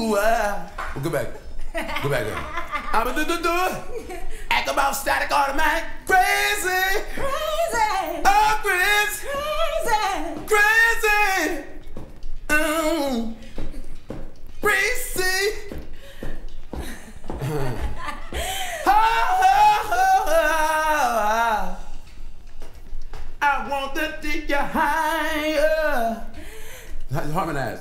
Well, go back. Go back there. I'm a do-do-do. Act about static automatic. Crazy. Crazy. Oh, Chris. Crazy. Crazy. Crazy. I want to take you higher. Harmonize.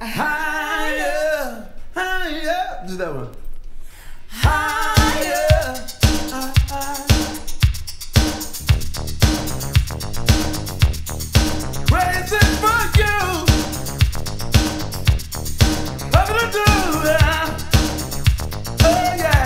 Higher. Higher. Just that one. Higher. Crazy for you. What will I do now? Oh yeah.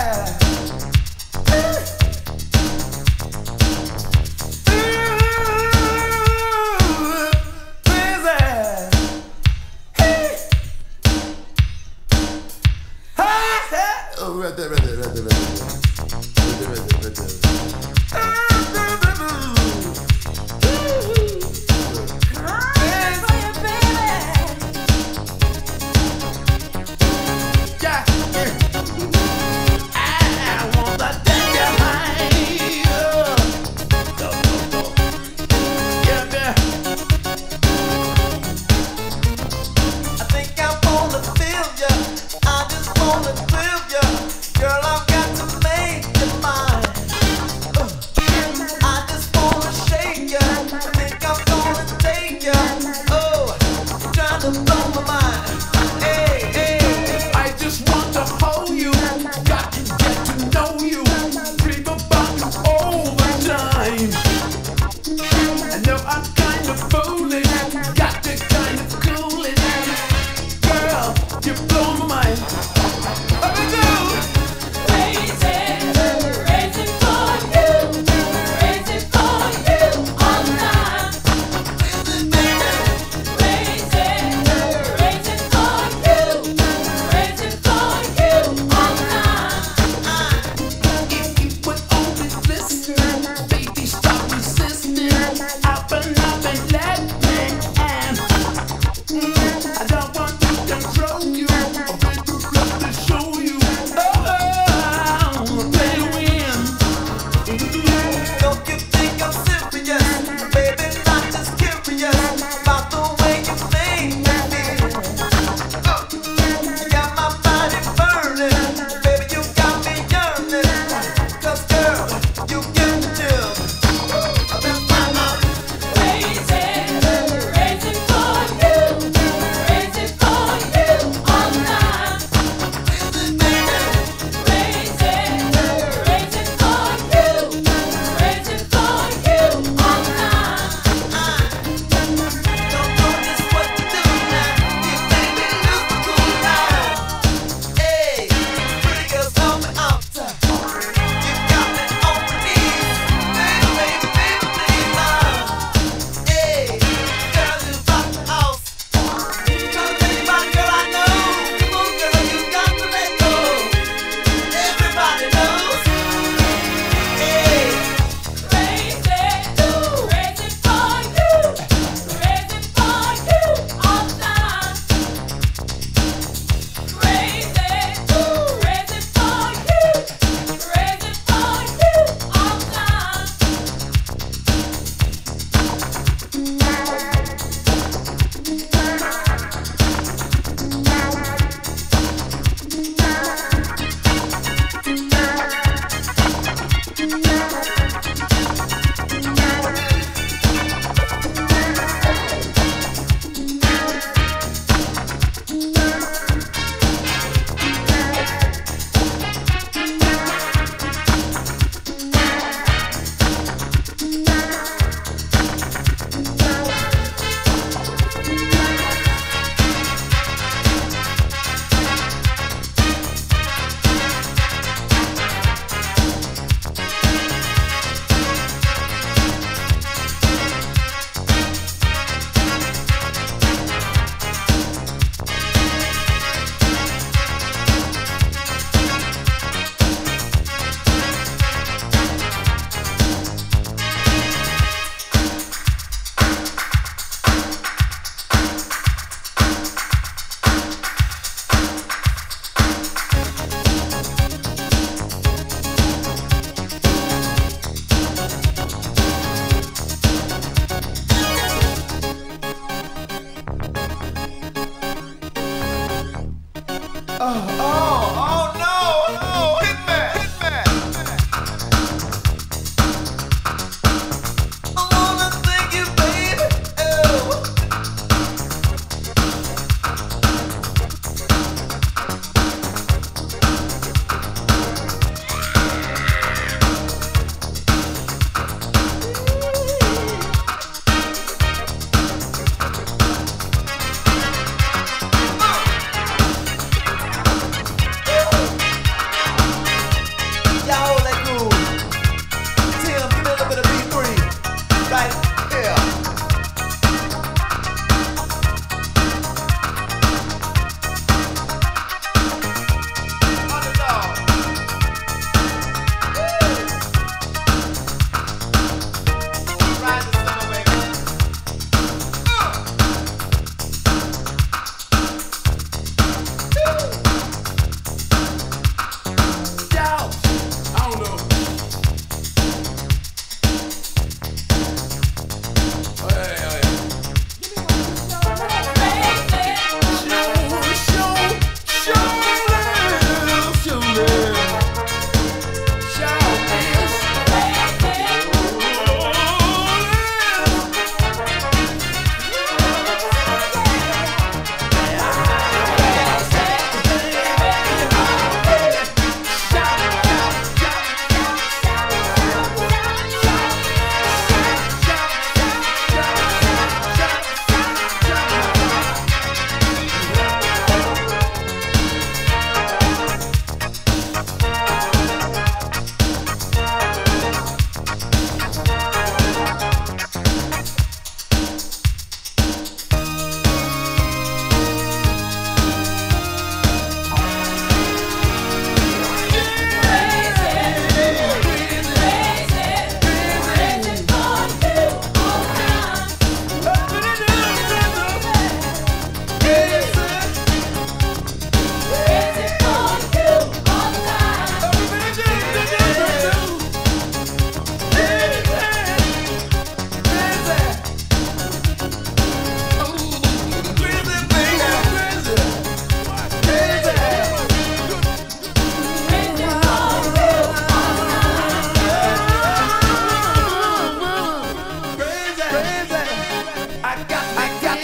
I got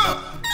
me crazy.